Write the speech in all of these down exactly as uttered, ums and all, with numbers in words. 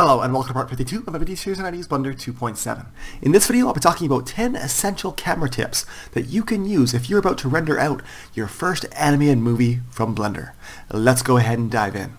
Hello and welcome to part fifty-two of my video series on how to use Blender two point seven. In this video I'll be talking about ten essential camera tips that you can use if you're about to render out your first animated movie from Blender. Let's go ahead and dive in.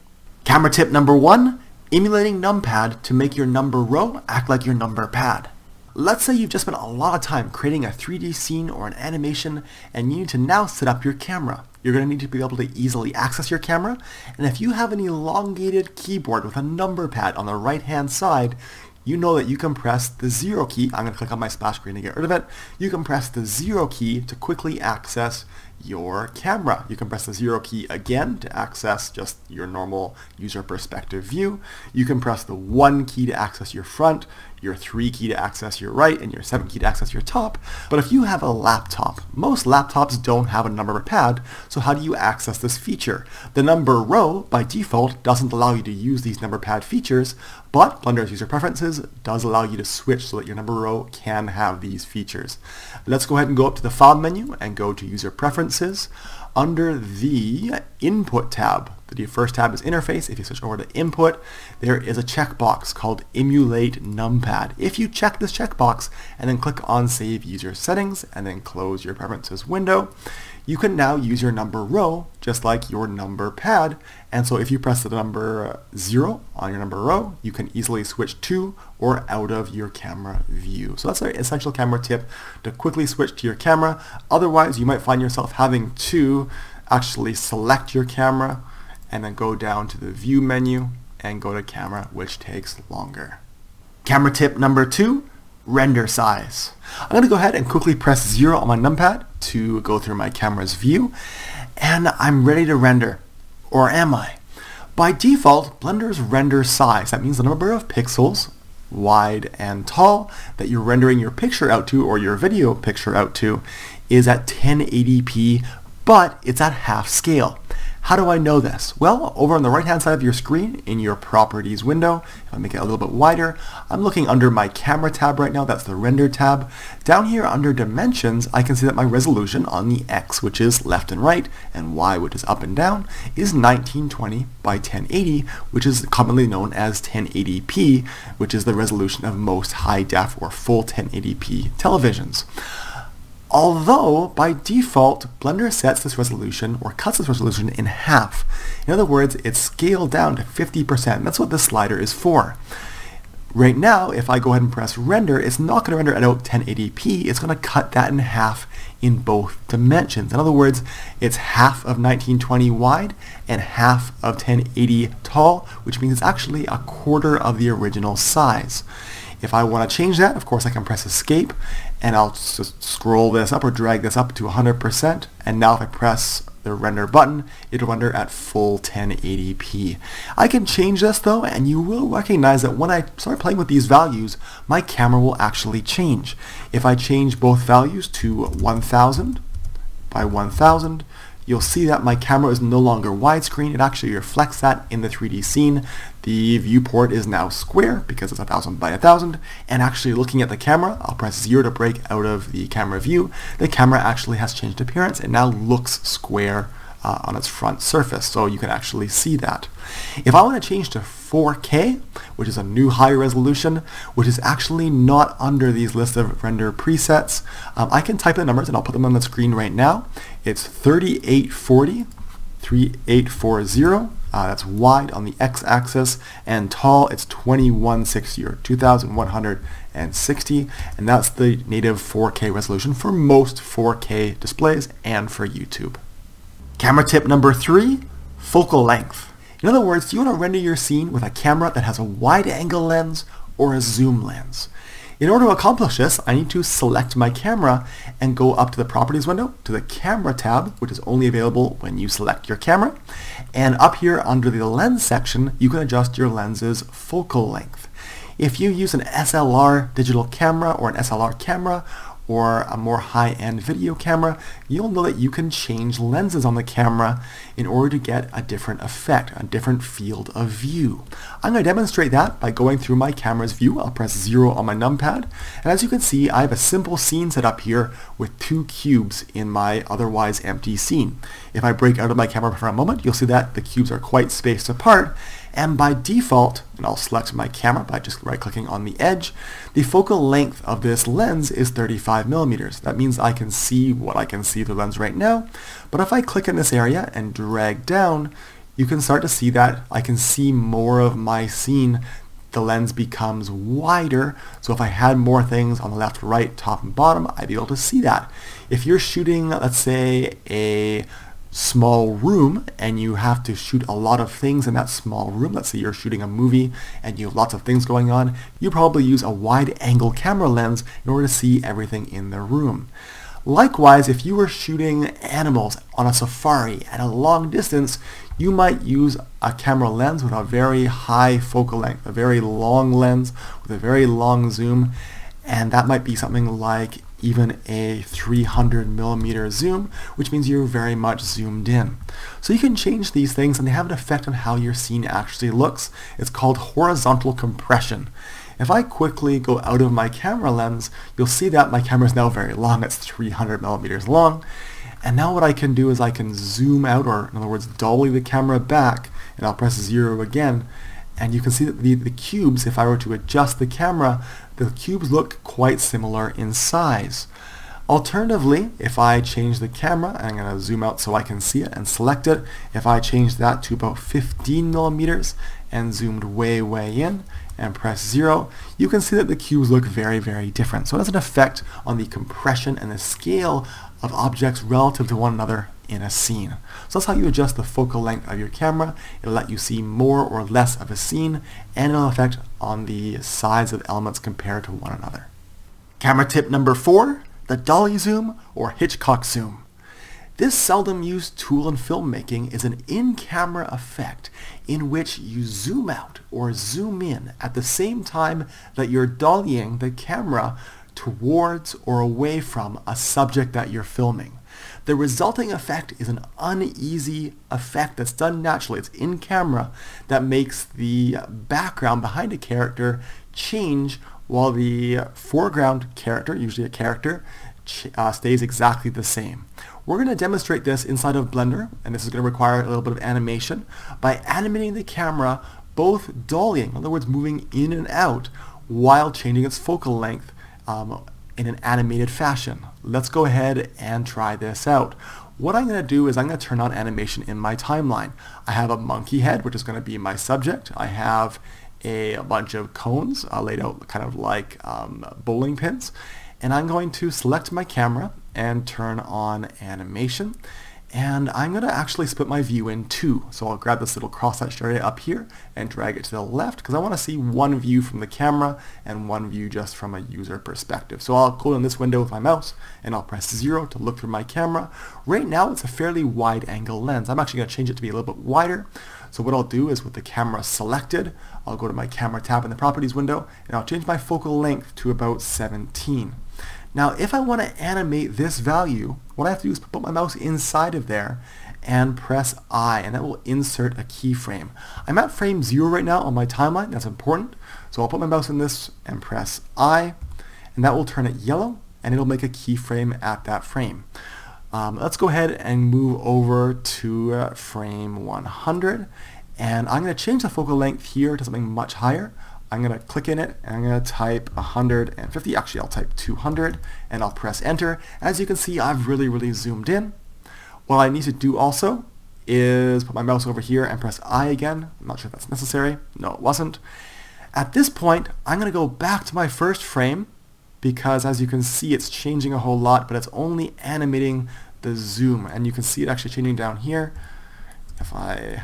Camera tip number one, emulating numpad to make your number row act like your number pad. Let's say you've just spent a lot of time creating a three D scene or an animation and you need to now set up your camera. You're going to need to be able to easily access your camera, and if you have an elongated keyboard with a number pad on the right hand side, you know that you can press the zero key. I'm going to click on my splash screen to get rid of it. You can press the zero key to quickly access your camera. You can press the zero key again to access just your normal user perspective view. You can press the one key to access your front, your three key to access your right, and your seven key to access your top. But if you have a laptop, most laptops don't have a number pad, so how do you access this feature? The number row by default doesn't allow you to use these number pad features, but Blender's user preferences does allow you to switch so that your number row can have these features. Let's go ahead and go up to the file menu and go to user preferences. Under the Input tab, the first tab is Interface. If you switch over to Input, there is a checkbox called Emulate Numpad. If you check this checkbox and then click on Save User Settings and then close your Preferences window, you can now use your number row just like your number pad. And so if you press the number zero on your number row, you can easily switch to or out of your camera view. So that's an essential camera tip, to quickly switch to your camera. Otherwise, you might find yourself having to actually select your camera and then go down to the view menu and go to camera, which takes longer. Camera tip number two, render size. I'm going to go ahead and quickly press zero on my numpad to go through my camera's view, and I'm ready to render. Or am I? By default, Blender's render size, that means the number of pixels, wide and tall, that you're rendering your picture out to or your video picture out to, is at ten eighty p, but it's at half scale. How do I know this? Well, over on the right hand side of your screen in your properties window, if I make it a little bit wider, I'm looking under my camera tab right now, that's the render tab. Down here under dimensions, I can see that my resolution on the X, which is left and right, and Y, which is up and down, is nineteen twenty by ten eighty, which is commonly known as ten eighty p, which is the resolution of most high def or full ten eighty p televisions. Although, by default, Blender sets this resolution or cuts this resolution in half. In other words, it's scaled down to fifty percent. That's what this slider is for. Right now, if I go ahead and press render, it's not going to render at out ten eighty p, it's going to cut that in half in both dimensions. In other words, it's half of nineteen twenty wide and half of ten eighty tall, which means it's actually a quarter of the original size. If I want to change that, of course I can press escape, and I'll just scroll this up or drag this up to one hundred percent, and now if I press the render button, it'll render at full ten eighty p. I can change this though, and you will recognize that when I start playing with these values, my camera will actually change. If I change both values to one thousand by one thousand, you'll see that my camera is no longer widescreen. It actually reflects that in the three D scene. The viewport is now square because it's one thousand by one thousand. And actually looking at the camera, I'll press zero to break out of the camera view. The camera actually has changed appearance. It now looks square uh, on its front surface. So you can actually see that. If I want to change to four K, which is a new high resolution, which is actually not under these list of render presets, um, I can type the numbers and I'll put them on the screen right now. It's thirty-eight forty, thirty-eight forty, uh, that's wide on the x-axis, and tall it's twenty-one sixty or two thousand one hundred sixty, and that's the native four K resolution for most four K displays and for YouTube. Camera tip number three, focal length. In other words, you want to render your scene with a camera that has a wide-angle lens or a zoom lens. In order to accomplish this, I need to select my camera and go up to the Properties window, to the Camera tab, which is only available when you select your camera. And up here under the Lens section, you can adjust your lens's focal length. If you use an S L R digital camera or an S L R camera, or a more high-end video camera, you'll know that you can change lenses on the camera in order to get a different effect, a different field of view. I'm going to demonstrate that by going through my camera's view. I'll press zero on my numpad, and as you can see, I have a simple scene set up here with two cubes in my otherwise empty scene. If I break out of my camera for a moment, you'll see that the cubes are quite spaced apart, and by default, and I'll select my camera by just right-clicking on the edge, the focal length of this lens is thirty-five millimeters. That means I can see what I can see the lens right now, but if I click in this area and drag down, you can start to see that I can see more of my scene. The lens becomes wider, so if I had more things on the left, right, top, and bottom, I'd be able to see that. If you're shooting, let's say, a small room and you have to shoot a lot of things in that small room, let's say you're shooting a movie and you have lots of things going on, you probably use a wide angle camera lens in order to see everything in the room. Likewise, if you were shooting animals on a safari at a long distance, you might use a camera lens with a very high focal length, a very long lens with a very long zoom, and that might be something like even a three hundred millimeter zoom, which means you're very much zoomed in. So you can change these things and they have an effect on how your scene actually looks. It's called horizontal compression. If I quickly go out of my camera lens, you'll see that my camera is now very long. It's three hundred millimeters long. And now what I can do is I can zoom out, or in other words, dolly the camera back, and I'll press zero again. And you can see that the, the cubes, if I were to adjust the camera, the cubes look quite similar in size. Alternatively, if I change the camera, I'm going to zoom out so I can see it and select it. If I change that to about fifteen millimeters and zoomed way, way in and press zero, you can see that the cubes look very, very different. So it has an effect on the compression and the scale of objects relative to one another in a scene. So that's how you adjust the focal length of your camera. It'll let you see more or less of a scene, and it'll affect on the size of elements compared to one another. Camera tip number four, the dolly zoom or Hitchcock zoom. This seldom used tool in filmmaking is an in-camera effect in which you zoom out or zoom in at the same time that you're dollying the camera towards or away from a subject that you're filming. The resulting effect is an uneasy effect that's done naturally, it's in camera, that makes the background behind a character change while the foreground character, usually a character, uh, stays exactly the same. We're going to demonstrate this inside of Blender, and this is going to require a little bit of animation, by animating the camera both dollying, in other words moving in and out, while changing its focal length Um, in an animated fashion. Let's go ahead and try this out. What I'm going to do is I'm going to turn on animation in my timeline. I have a monkey head, which is going to be my subject. I have a, a bunch of cones uh, laid out kind of like um, bowling pins, and I'm going to select my camera and turn on animation, and I'm going to actually split my view in two. So I'll grab this little cross-hatched area up here and drag it to the left because I want to see one view from the camera and one view just from a user perspective. So I'll go in this window with my mouse and I'll press zero to look through my camera. Right now it's a fairly wide angle lens. I'm actually going to change it to be a little bit wider. So what I'll do is with the camera selected, I'll go to my camera tab in the properties window and I'll change my focal length to about seventeen. Now if I want to animate this value, what I have to do is put my mouse inside of there and press I, and that will insert a keyframe. I'm at frame zero right now on my timeline, that's important, so I'll put my mouse in this and press I, and that will turn it yellow and it'll make a keyframe at that frame. Um, let's go ahead and move over to uh, frame one hundred, and I'm going to change the focal length here to something much higher. I'm going to click in it and I'm going to type one hundred fifty, actually I'll type two hundred, and I'll press enter. As you can see, I've really really zoomed in. What I need to do also is put my mouse over here and press I again. I'm not sure if that's necessary. No, it wasn't. At this point I'm going to go back to my first frame because as you can see it's changing a whole lot, but it's only animating the zoom, and you can see it actually changing down here. If I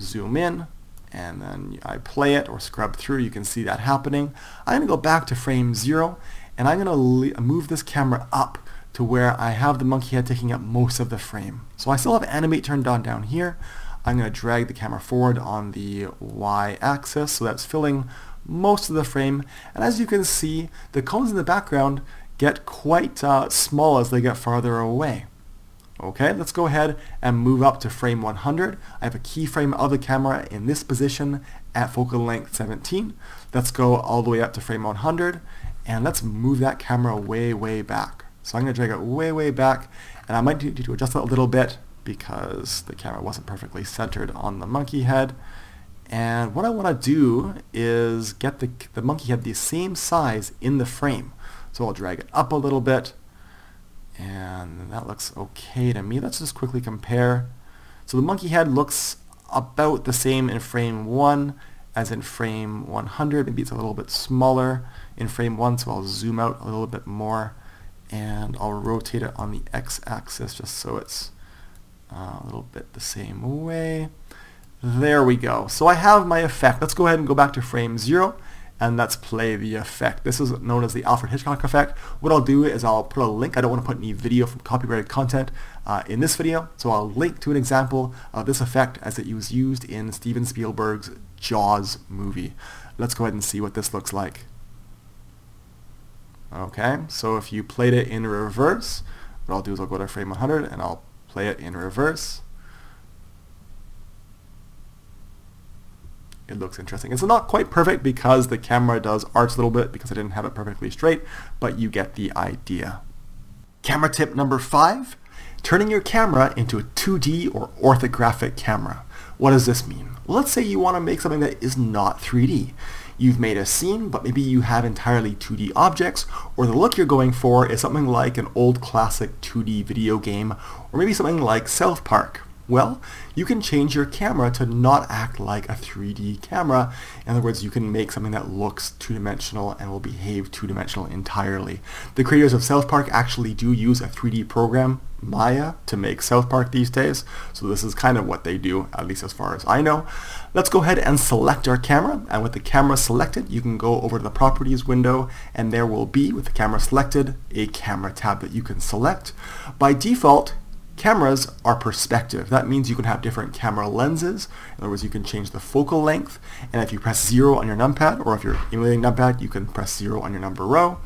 zoom in and then I play it or scrub through, you can see that happening. I'm going to go back to frame zero and I'm going to move this camera up to where I have the monkey head taking up most of the frame. So I still have animate turned on down here. I'm going to drag the camera forward on the y-axis, so that's filling most of the frame, and as you can see the cones in the background get quite uh, small as they get farther away. Okay, let's go ahead and move up to frame one hundred. I have a keyframe of the camera in this position at focal length seventeen. Let's go all the way up to frame one hundred and let's move that camera way, way back. So I'm going to drag it way, way back, and I might need to adjust that a little bit because the camera wasn't perfectly centered on the monkey head. And what I want to do is get the, the monkey head the same size in the frame. So I'll drag it up a little bit, and that looks okay to me. Let's just quickly compare. So the monkey head looks about the same in frame one as in frame one hundred. Maybe it's a little bit smaller in frame one, so I'll zoom out a little bit more, and I'll rotate it on the x-axis just so it's a little bit the same way. There we go. So I have my effect. Let's go ahead and go back to frame zero, and let's play the effect. This is known as the Alfred Hitchcock effect. What I'll do is I'll put a link. I don't want to put any video from copyrighted content uh, in this video, so I'll link to an example of this effect as it was used in Steven Spielberg's Jaws movie. Let's go ahead and see what this looks like. Okay, so if you played it in reverse, what I'll do is I'll go to frame one hundred and I'll play it in reverse. It looks interesting. It's not quite perfect because the camera does arch a little bit because I didn't have it perfectly straight, but you get the idea. Camera tip number five, turning your camera into a two D or orthographic camera. What does this mean? Well, let's say you want to make something that is not three D. You've made a scene, but maybe you have entirely two D objects, or the look you're going for is something like an old classic two D video game, or maybe something like South Park. Well, you can change your camera to not act like a three D camera. In other words, you can make something that looks two-dimensional and will behave two-dimensional entirely. The creators of South Park actually do use a three D program, Maya, to make South Park these days. So this is kind of what they do, at least as far as I know. Let's go ahead and select our camera. And with the camera selected, you can go over to the Properties window, and there will be, with the camera selected, a camera tab that you can select. By default, cameras are perspective. That means you can have different camera lenses. In other words, you can change the focal length, and if you press zero on your numpad, or if you're emulating numpad, you can press zero on your number row,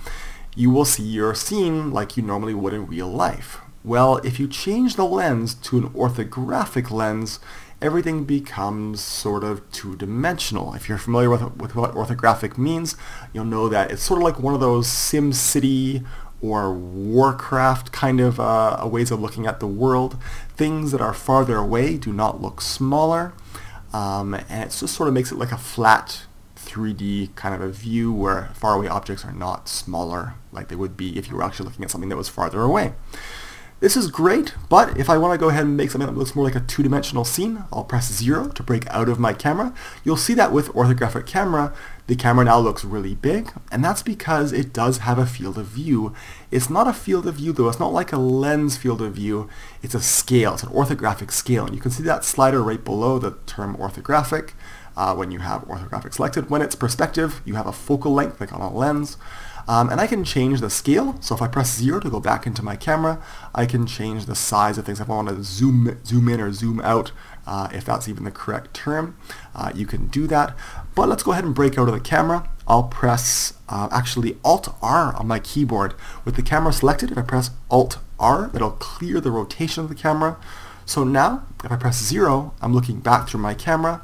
you will see your scene like you normally would in real life. Well, if you change the lens to an orthographic lens, everything becomes sort of two-dimensional. If you're familiar with, with what orthographic means, you'll know that it's sort of like one of those SimCity or Warcraft kind of uh, ways of looking at the world. Things that are farther away do not look smaller, um, and it just sort of makes it like a flat three D kind of a view where faraway objects are not smaller like they would be if you were actually looking at something that was farther away. This is great, but if I want to go ahead and make something that looks more like a two-dimensional scene, I'll press zero to break out of my camera. You'll see that with orthographic camera, the camera now looks really big, and that's because it does have a field of view. It's not a field of view though, it's not like a lens field of view, it's a scale, it's an orthographic scale, and you can see that slider right below the term orthographic. Uh, when you have orthographic selected, when it's perspective, you have a focal length like on a lens. Um, and I can change the scale, so if I press zero to go back into my camera, I can change the size of things. If I want to zoom, zoom in or zoom out, uh, if that's even the correct term, uh, you can do that. But let's go ahead and break out of the camera. I'll press uh, actually Alt R on my keyboard. With the camera selected, if I press Alt R, it'll clear the rotation of the camera. So now, if I press zero, I'm looking back through my camera.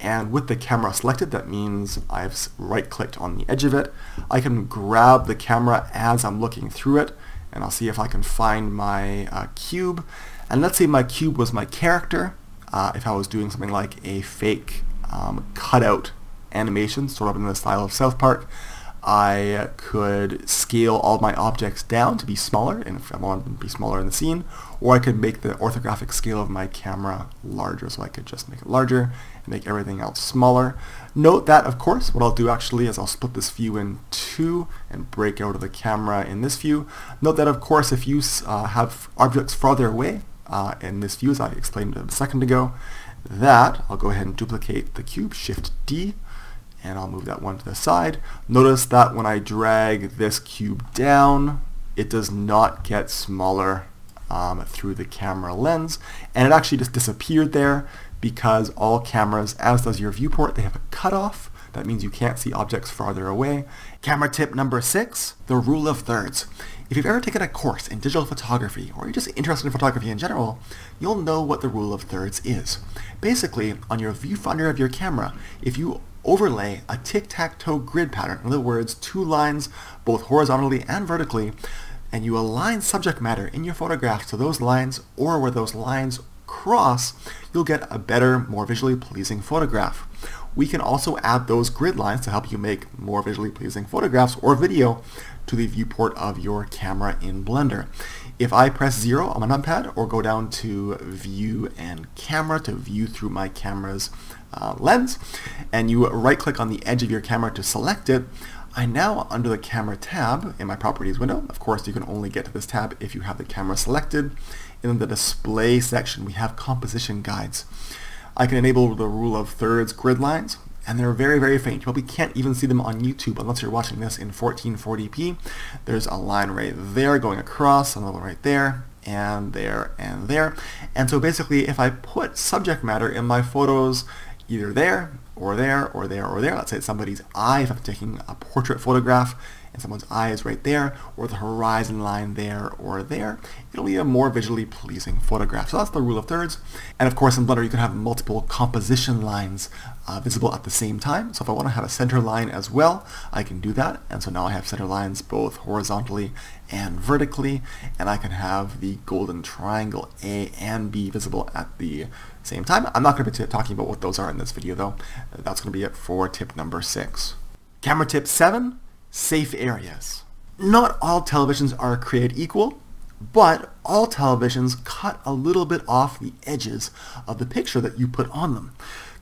And with the camera selected, that means I've right-clicked on the edge of it. I can grab the camera as I'm looking through it, and I'll see if I can find my uh, cube. And let's say my cube was my character. Uh, if I was doing something like a fake um, cutout animation, sort of in the style of South Park, I could scale all my objects down to be smaller, and if I wanted them to be smaller in the scene, or I could make the orthographic scale of my camera larger, so I could just make it larger and make everything else smaller. Note that, of course, what I'll do actually is I'll split this view in two and break out of the camera in this view. Note that, of course, if you uh, have objects farther away uh, in this view, as I explained a second ago, that I'll go ahead and duplicate the cube, Shift D, and I'll move that one to the side. Notice that when I drag this cube down, it does not get smaller um, through the camera lens, and it actually just disappeared there because all cameras, as does your viewport, they have a cutoff. That means you can't see objects farther away. Camera tip number six, the rule of thirds. If you've ever taken a course in digital photography, or you're just interested in photography in general, you'll know what the rule of thirds is. Basically, on your viewfinder of your camera, if you overlay a tic-tac-toe grid pattern, in other words, two lines both horizontally and vertically, and you align subject matter in your photographs to those lines or where those lines across, you'll get a better, more visually pleasing photograph. We can also add those grid lines to help you make more visually pleasing photographs or video to the viewport of your camera in Blender. If I press zero on my numpad or go down to view and camera to view through my camera's uh, lens, and you right click on the edge of your camera to select it, I now, under the camera tab in my properties window, of course you can only get to this tab if you have the camera selected, in the display section we have composition guides. I can enable the rule of thirds grid lines, and they're very, very faint. You probably can't even see them on YouTube unless you're watching this in fourteen forty p. There's a line right there going across, another right there, and there, and there. And so basically, if I put subject matter in my photos either there, or there, or there, or there, let's say it's somebody's eye, if I'm taking a portrait photograph, and someone's eye is right there, or the horizon line there or there, it'll be a more visually pleasing photograph. So that's the rule of thirds. And of course in Blender you can have multiple composition lines uh, visible at the same time. So if I want to have a center line as well, I can do that. And so now I have center lines both horizontally and vertically, and I can have the golden triangle A and B visible at the same time. I'm not going to be talking about what those are in this video though. That's going to be it for tip number six. Camera tip seven. Safe areas. Not all televisions are created equal, but all televisions cut a little bit off the edges of the picture that you put on them.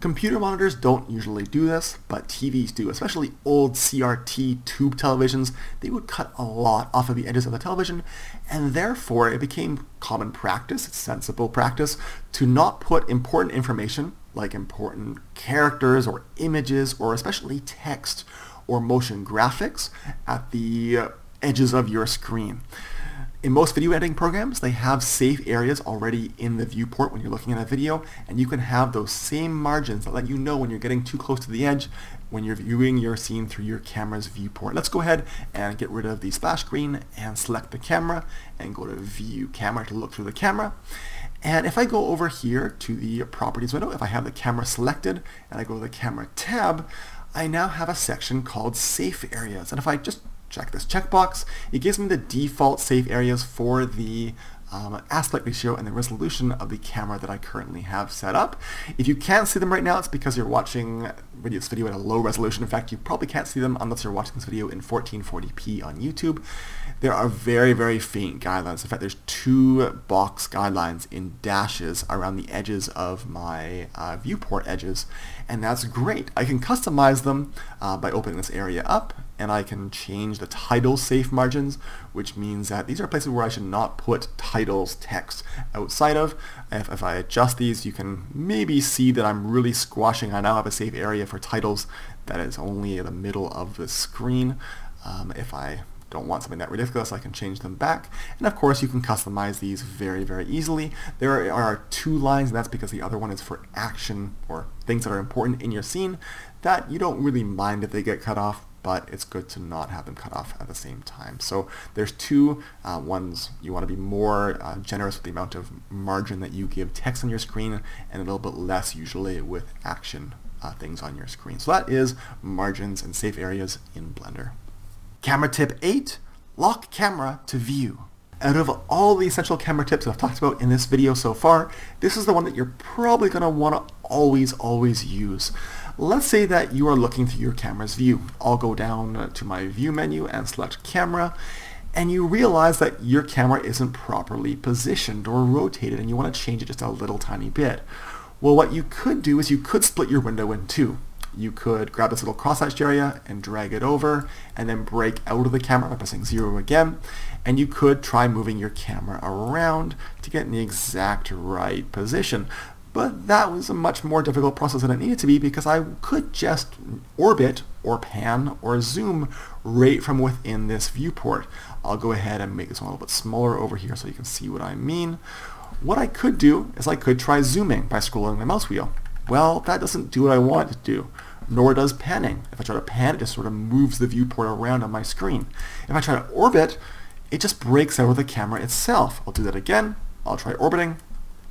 Computer monitors don't usually do this, but T Vs do, especially old C R T tube televisions. They would cut a lot off of the edges of the television, and therefore it became common practice, it's sensible practice, to not put important information, like important characters or images or especially text or motion graphics, at the uh, edges of your screen. In most video editing programs, they have safe areas already in the viewport when you're looking at a video, and you can have those same margins that let you know when you're getting too close to the edge when you're viewing your scene through your camera's viewport. Let's go ahead and get rid of the splash screen and select the camera and go to view camera to look through the camera. And if I go over here to the properties window, if I have the camera selected and I go to the camera tab, I now have a section called safe areas, and if I just check this checkbox, it gives me the default safe areas for the um, aspect ratio and the resolution of the camera that I currently have set up. If you can't see them right now, it's because you're watching this video at a low resolution. In fact, you probably can't see them unless you're watching this video in fourteen forty p on YouTube. There are very, very faint guidelines. In fact, there's two box guidelines in dashes around the edges of my uh, viewport edges, and that's great. I can customize them uh, by opening this area up, and I can change the title safe margins, which means that these are places where I should not put titles text outside of. If, if I adjust these, you can maybe see that I'm really squashing. I now have a safe area for titles that is only in the middle of the screen. Um, if I don't want something that ridiculous, I can change them back. And of course you can customize these very, very easily. There are two lines, and that's because the other one is for action or things that are important in your scene that you don't really mind if they get cut off, but it's good to not have them cut off at the same time. So there's two uh, ones. You want to be more uh, generous with the amount of margin that you give text on your screen, and a little bit less usually with action uh, things on your screen. So that is margins and safe areas in Blender. Camera tip eight, lock camera to view. Out of all the essential camera tips that I've talked about in this video so far, this is the one that you're probably gonna wanna always, always use. Let's say that you are looking through your camera's view. I'll go down to my view menu and select camera, and you realize that your camera isn't properly positioned or rotated, and you wanna change it just a little tiny bit. Well, what you could do is you could split your window in two. You could grab this little cross-hatched area and drag it over, and then break out of the camera by pressing zero again. And you could try moving your camera around to get in the exact right position. But that was a much more difficult process than it needed to be, because I could just orbit or pan or zoom right from within this viewport. I'll go ahead and make this one a little bit smaller over here so you can see what I mean. What I could do is I could try zooming by scrolling my mouse wheel. Well, that doesn't do what I want it to do, nor does panning. If I try to pan, it just sort of moves the viewport around on my screen. If I try to orbit, it just breaks out of the camera itself. I'll do that again. I'll try orbiting.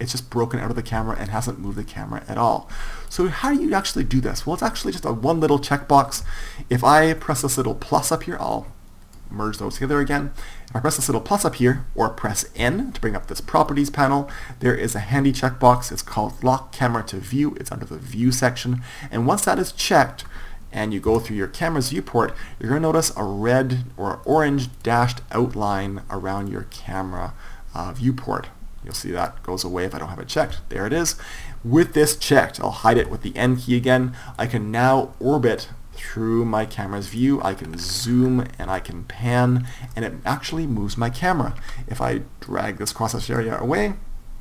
It's just broken out of the camera and hasn't moved the camera at all. So how do you actually do this? Well, it's actually just a one little checkbox. If I press this little plus up here, I'll merge those together again. If I press this little plus up here, or press N to bring up this properties panel, there is a handy checkbox. It's called Lock Camera to View. It's under the View section. And once that is checked, and you go through your camera's viewport, you're going to notice a red or orange dashed outline around your camera uh, viewport. You'll see that goes away if I don't have it checked. There it is. With this checked, I'll hide it with the N key again. I can now orbit through my camera's view. I can zoom and I can pan, and it actually moves my camera. If I drag this cross-hatched area away,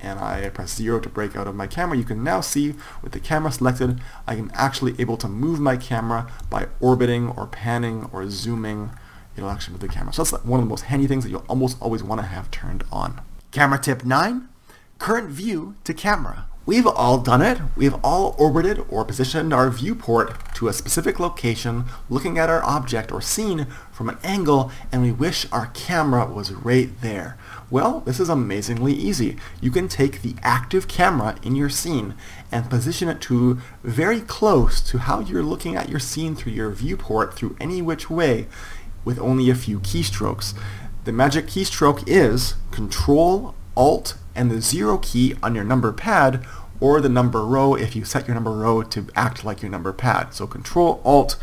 and I press zero to break out of my camera, you can now see with the camera selected, I am actually able to move my camera by orbiting or panning or zooming. It'll actually move the camera. So that's one of the most handy things that you'll almost always want to have turned on. Camera tip nine, current view to camera. We've all done it. We've all orbited or positioned our viewport to a specific location, looking at our object or scene from an angle, and we wish our camera was right there. Well, this is amazingly easy. You can take the active camera in your scene and position it to very close to how you're looking at your scene through your viewport through any which way with only a few keystrokes. The magic keystroke is Control, Alt, and the zero key on your number pad, or the number row if you set your number row to act like your number pad. So Control, Alt,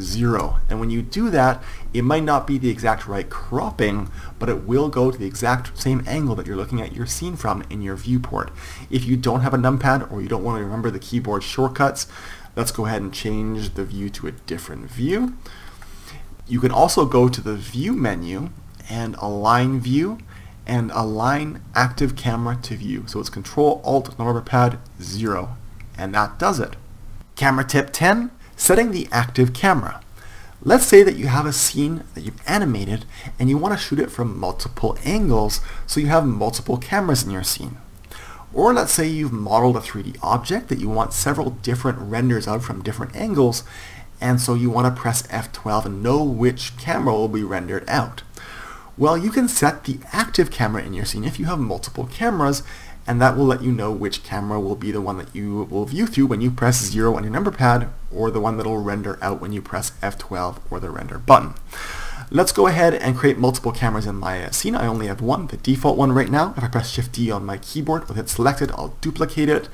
zero. And when you do that, it might not be the exact right cropping, but it will go to the exact same angle that you're looking at your scene from in your viewport. If you don't have a numpad or you don't want to remember the keyboard shortcuts, let's go ahead and change the view to a different view. You can also go to the View menu and Align View and Align Active Camera to View. So it's Control, Alt, number pad, zero. And that does it. Camera tip ten, setting the active camera. Let's say that you have a scene that you've animated and you want to shoot it from multiple angles, so you have multiple cameras in your scene. Or let's say you've modeled a three D object that you want several different renders of from different angles, and so you want to press F twelve and know which camera will be rendered out. Well, you can set the active camera in your scene if you have multiple cameras, and that will let you know which camera will be the one that you will view through when you press zero on your number pad, or the one that will render out when you press F twelve or the render button. Let's go ahead and create multiple cameras in my scene. I only have one, the default one right now. If I press Shift D on my keyboard with it selected, I'll duplicate it,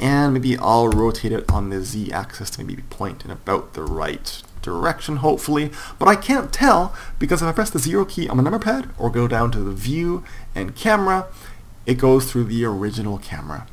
and maybe I'll rotate it on the Z axis to maybe point in about the right direction, hopefully. But I can't tell, because if I press the zero key on my number pad or go down to the View and Camera, it goes through the original camera.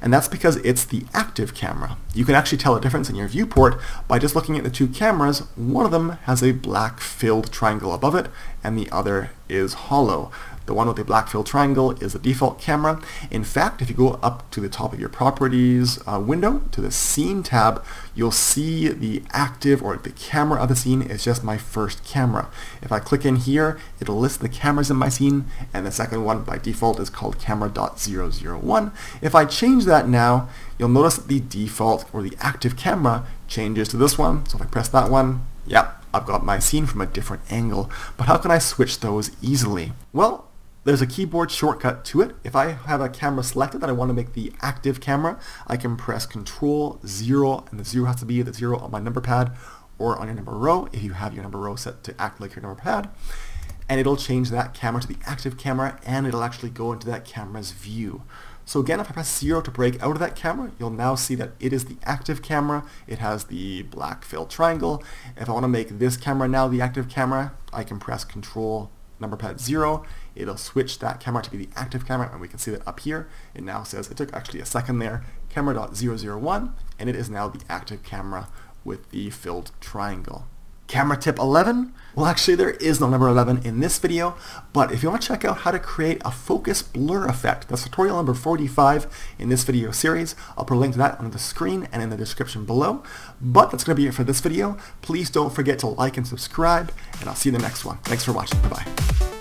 And that's because it's the active camera. You can actually tell a difference in your viewport by just looking at the two cameras. One of them has a black filled triangle above it, and the other is hollow. The one with the black filled triangle is the default camera. In fact, if you go up to the top of your properties uh, window, to the Scene tab, you'll see the active or the camera of the scene is just my first camera. If I click in here, it'll list the cameras in my scene, and the second one by default is called camera dot zero zero one. If I change that now, you'll notice that the default or the active camera changes to this one. So if I press that one, yep, I've got my scene from a different angle. But how can I switch those easily? Well, there's a keyboard shortcut to it. If I have a camera selected that I want to make the active camera, I can press Control, zero, and the zero has to be the zero on my number pad or on your number row, if you have your number row set to act like your number pad. And it'll change that camera to the active camera, and it'll actually go into that camera's view. So again, if I press zero to break out of that camera, you'll now see that it is the active camera. It has the black filled triangle. If I want to make this camera now the active camera, I can press Control, number pad, zero. It'll switch that camera to be the active camera, and we can see that up here. It now says, it took actually a second there, camera dot zero zero one, and it is now the active camera with the filled triangle. Camera tip eleven, well actually there is no number eleven in this video, but if you want to check out how to create a focus blur effect, that's tutorial number forty-five in this video series. I'll put a link to that on the screen and in the description below. But that's going to be it for this video. Please don't forget to like and subscribe, and I'll see you in the next one. Thanks for watching. Bye-bye.